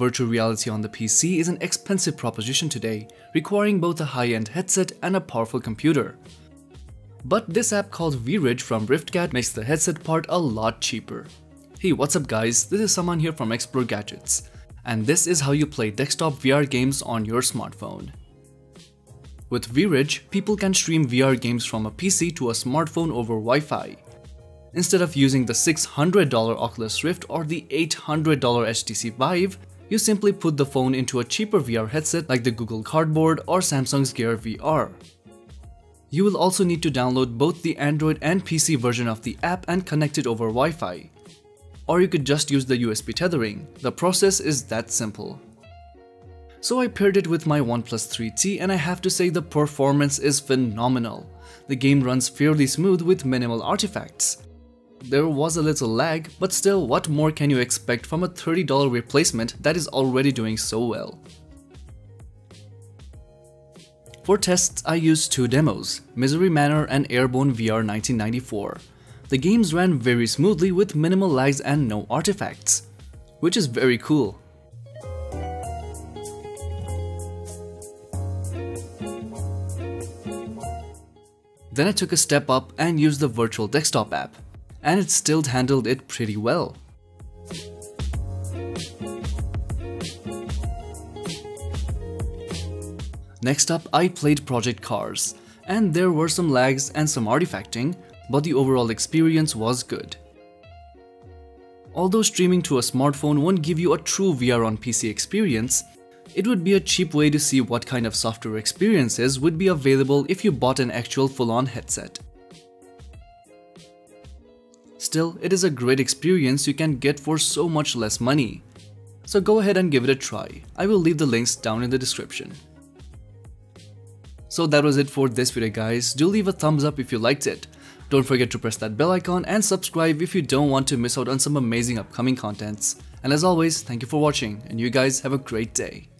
Virtual reality on the PC is an expensive proposition today, requiring both a high-end headset and a powerful computer. But this app called VRidge from RiftCat makes the headset part a lot cheaper. Hey, what's up guys, this is Saman here from Explore Gadgets, and this is how you play desktop VR games on your smartphone. With VRidge, people can stream VR games from a PC to a smartphone over Wi-Fi. Instead of using the $600 Oculus Rift or the $800 HTC Vive, you simply put the phone into a cheaper VR headset like the Google Cardboard or Samsung's Gear VR. You will also need to download both the Android and PC version of the app and connect it over Wi-Fi. Or you could just use the USB tethering. The process is that simple. So I paired it with my OnePlus 3T and I have to say the performance is phenomenal. The game runs fairly smooth with minimal artifacts. There was a little lag, but still, what more can you expect from a $30 replacement that is already doing so well? For tests, I used two demos, Misery Manor and Airborne VR 1994. The games ran very smoothly with minimal lags and no artifacts, which is very cool. Then I took a step up and used the virtual desktop app, and it still handled it pretty well. Next up, I played Project Cars, and there were some lags and some artifacting, but the overall experience was good. Although streaming to a smartphone won't give you a true VR on PC experience, it would be a cheap way to see what kind of software experiences would be available if you bought an actual full-on headset. Still, it is a great experience you can get for so much less money. So go ahead and give it a try. I will leave the links down in the description. So that was it for this video guys. Do leave a thumbs up if you liked it. Don't forget to press that bell icon and subscribe if you don't want to miss out on some amazing upcoming contents. And as always, thank you for watching and you guys have a great day.